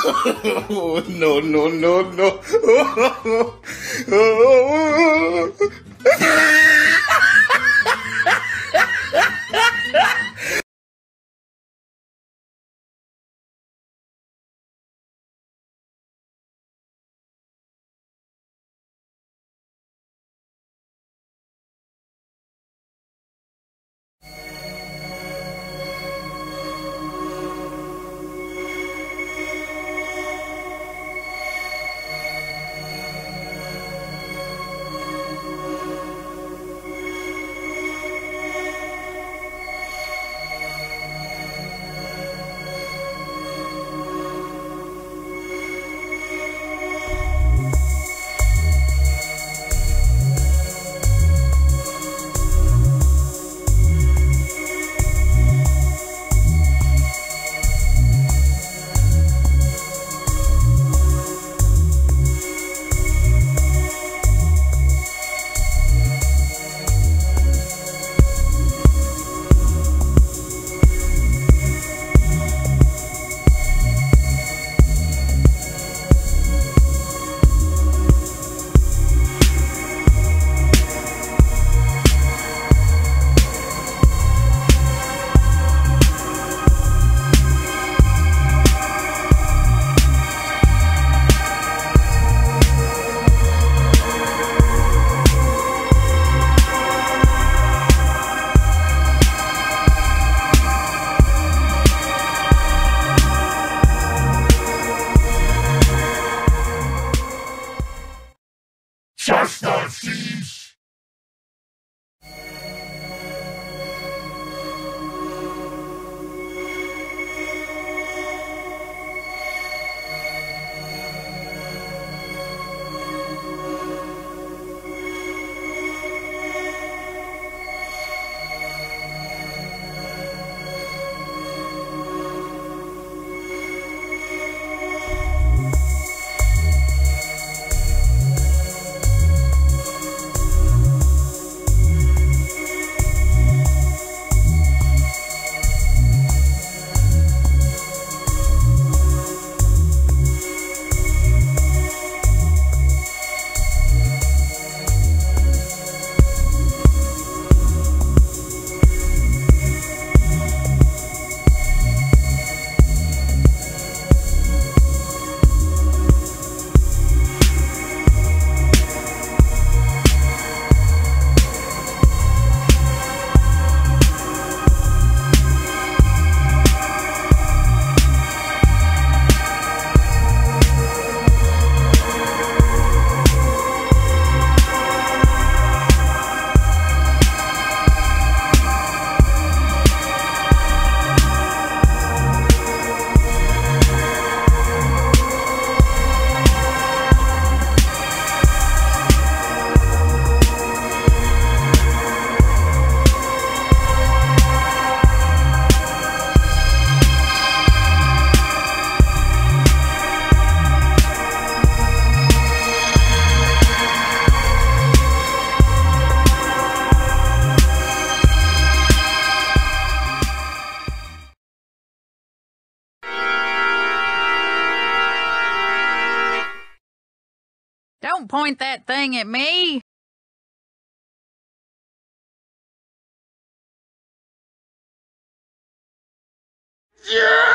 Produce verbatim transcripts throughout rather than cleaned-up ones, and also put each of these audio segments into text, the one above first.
Oh, no, no, no, no. Oh, oh, oh. Don't point that thing at me! Yeah!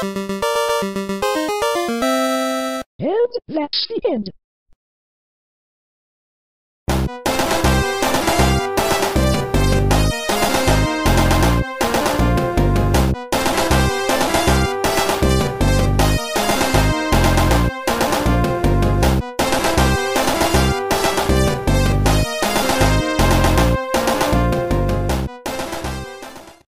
And that's the end.